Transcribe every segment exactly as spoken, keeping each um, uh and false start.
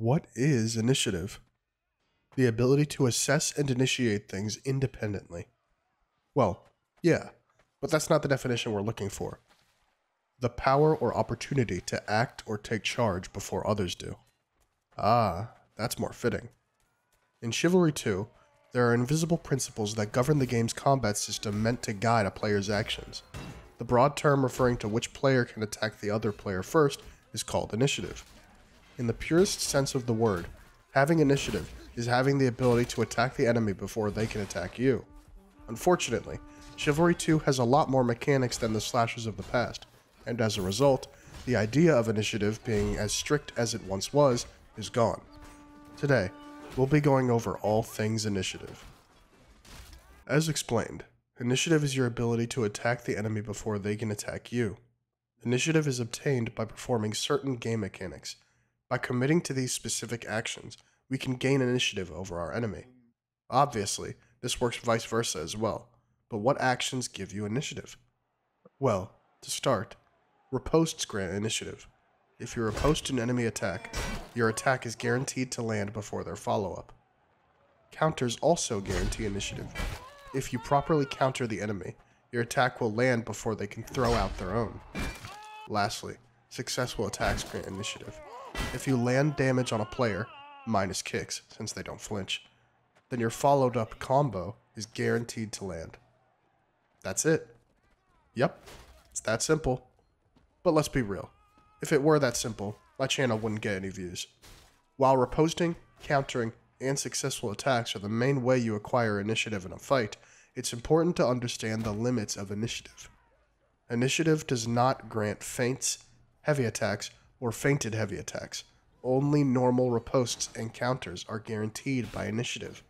What is initiative? The ability to assess and initiate things independently. Well, yeah, but that's not the definition we're looking for. The power or opportunity to act or take charge before others do. Ah, that's more fitting. In Chivalry two, there are invisible principles that govern the game's combat system meant to guide a player's actions. The broad term referring to which player can attack the other player first is called initiative. In the purest sense of the word, having initiative is having the ability to attack the enemy before they can attack you. Unfortunately, Chivalry two has a lot more mechanics than the slashers of the past, and as a result, the idea of initiative being as strict as it once was is gone. Today, we'll be going over all things initiative. As explained, initiative is your ability to attack the enemy before they can attack you. Initiative is obtained by performing certain game mechanics. By committing to these specific actions, we can gain initiative over our enemy. Obviously, this works vice versa as well, but what actions give you initiative? Well, to start, riposts grant initiative. If you riposte an enemy attack, your attack is guaranteed to land before their follow-up. Counters also guarantee initiative. If you properly counter the enemy, your attack will land before they can throw out their own. Lastly, successful attacks grant initiative. If you land damage on a player, minus kicks, since they don't flinch, then your followed-up combo is guaranteed to land. That's it. Yep, it's that simple. But let's be real. If it were that simple, my channel wouldn't get any views. While riposting, countering, and successful attacks are the main way you acquire initiative in a fight, it's important to understand the limits of initiative. Initiative does not grant feints, heavy attacks, or feinted heavy attacks. Only normal riposts and counters are guaranteed by initiative.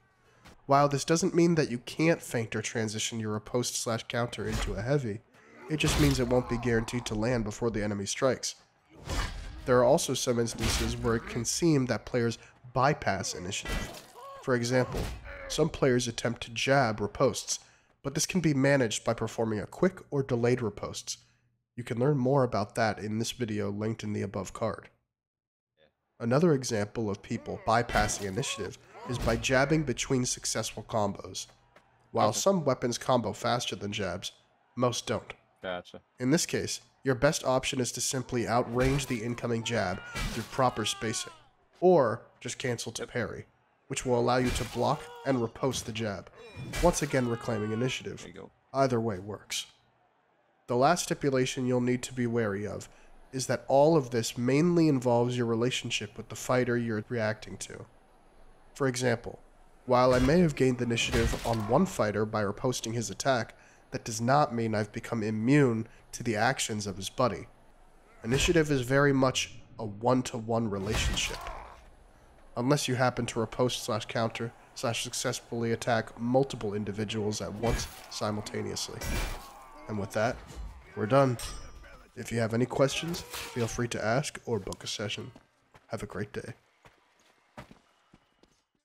While this doesn't mean that you can't feint or transition your riposte slash counter into a heavy, it just means it won't be guaranteed to land before the enemy strikes. There are also some instances where it can seem that players bypass initiative. For example, some players attempt to jab riposts, but this can be managed by performing a quick or delayed riposte. You can learn more about that in this video linked in the above card. Another example of people bypassing initiative is by jabbing between successful combos. While some weapons combo faster than jabs, most don't. Gotcha. In this case, your best option is to simply outrange the incoming jab through proper spacing, or just cancel to parry, which will allow you to block and riposte the jab, once again reclaiming initiative. Either way works. The last stipulation you'll need to be wary of is that all of this mainly involves your relationship with the fighter you're reacting to. For example, while I may have gained initiative on one fighter by riposting his attack, that does not mean I've become immune to the actions of his buddy. Initiative is very much a one-to-one relationship. Unless you happen to riposte slash counter slash successfully attack multiple individuals at once simultaneously. And with that, we're done. If you have any questions, feel free to ask or book a session. Have a great day.